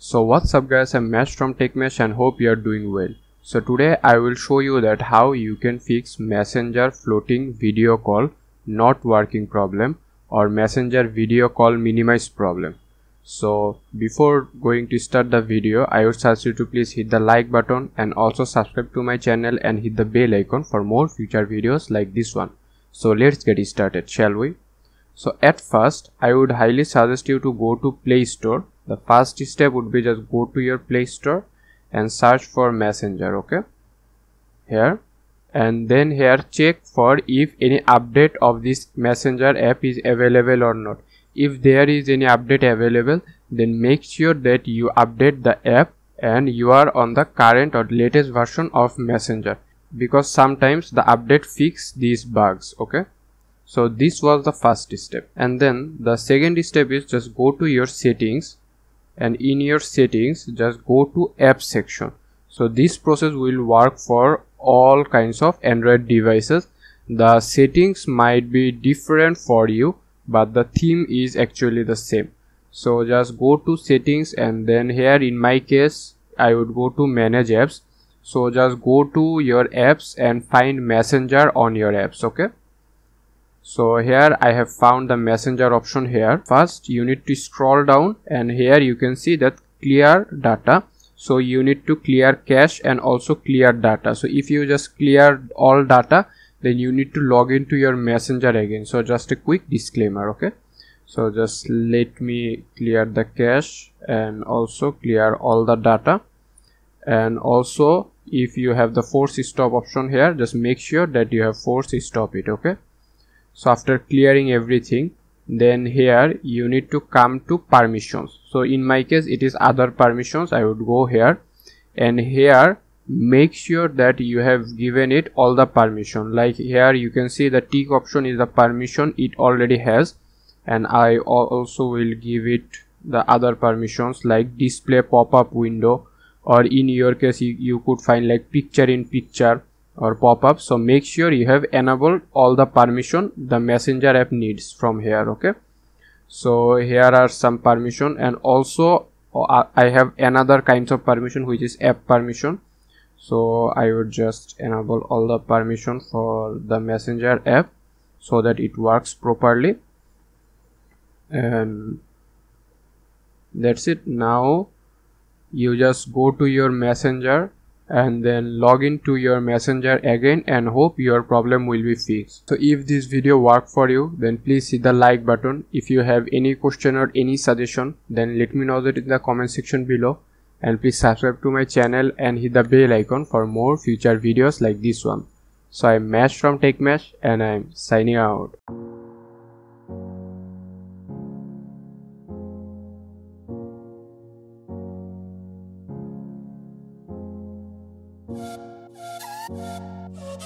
So what's up guys, I'm Mesh from Tech Mesh and hope you are doing well. So today I will show you that how you can fix Messenger floating video call not working problem or Messenger video call minimize problem. So before going to start the video, I would ask you to please hit the like button and also subscribe to my channel and hit the bell icon for more future videos like this one. So let's get started, shall we? So at first, I would highly suggest you to go to Play Store. The first step would be just go to your Play Store and search for Messenger, okay, here, and then here check for if any update of this Messenger app is available or not. If there is any update available, then make sure that you update the app and you are on the current or latest version of Messenger, because sometimes the update fixes these bugs, okay. So this was the first step, and then the second step is just go to your settings, and in your settings just go to app section. So this process will work for all kinds of Android devices. The settings might be different for you, but the theme is actually the same. So just go to settings, and then here in my case I would go to manage apps. So just go to your apps and find Messenger on your apps, okay. So here I have found the Messenger option here. First you need to scroll down, and here you can see that clear data. So you need to clear cache and also clear data. So if you just clear all data, then you need to log into your Messenger again. So just a quick disclaimer, okay. So just let me clear the cache and also clear all the data. And also if you have the force stop option here, just make sure that you have force stop it, okay. So after clearing everything, then here you need to come to permissions. So in my case it is other permissions. I would go here, and here make sure that you have given it all the permission. Like here you can see the tick option is the permission it already has, and I also will give it the other permissions like display pop-up window, or in your case you could find like picture in picture or pop-up. So make sure you have enabled all the permission the Messenger app needs from here, okay. So here are some permission, and also I have another kinds of permission which is app permission. So I would just enable all the permission for the Messenger app so that it works properly, and that's it. Now you just go to your Messenger and then log in to your Messenger again, and hope your problem will be fixed. So if this video worked for you, then please hit the like button. If you have any question or any suggestion, then let me know that in the comment section below, and please subscribe to my channel and hit the bell icon for more future videos like this one. So I'm Mesh from Tech Mesh, and I'm signing out.